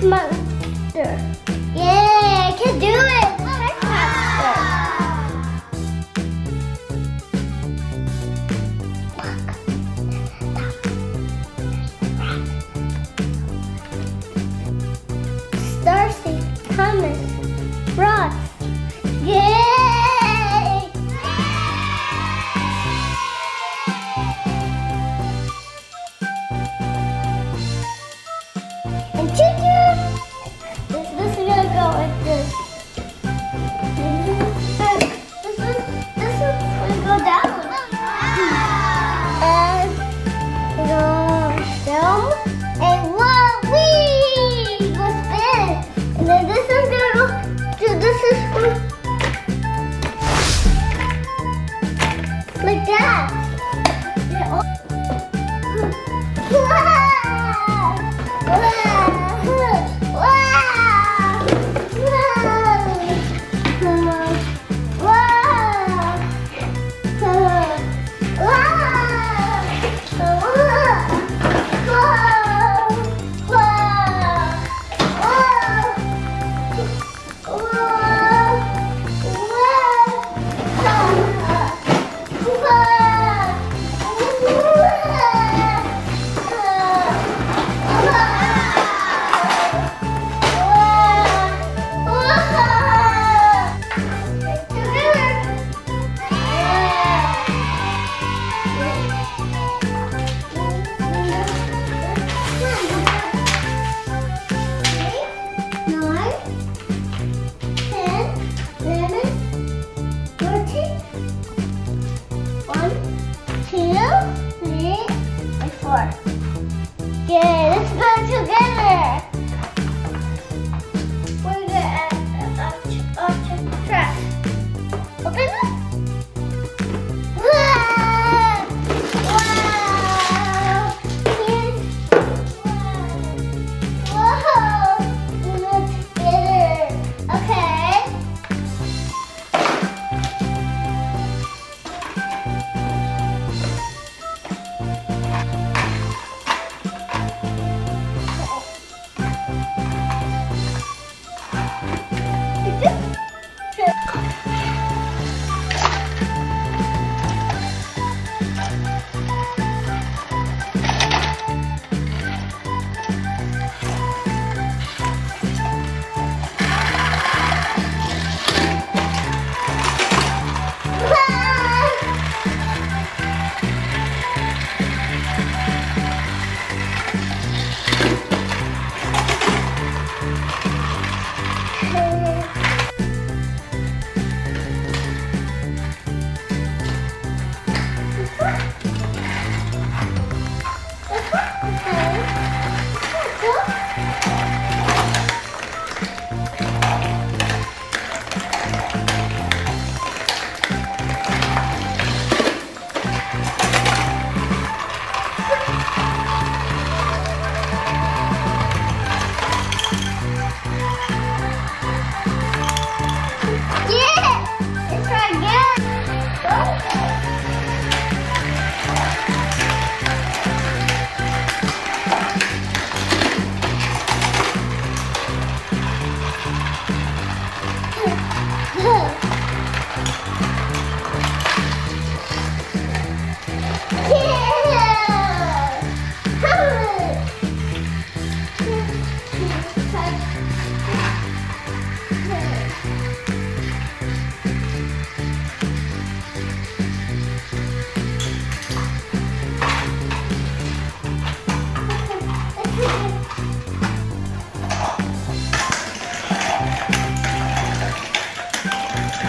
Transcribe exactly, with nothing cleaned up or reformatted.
Big monster. Yeah, I can do it. Darcy, Thomas, Ross. Yay! And choo-choo! This is gonna go like this. This one, this one's gonna go down. And go down. And whoa, wee! Then this is gonna go to this is like that. Yeah. Yeah, let's put it together. We're gonna add up to, up to trash. Open up. Wow! Wow! Wow! Whoa! We put it together. Okay.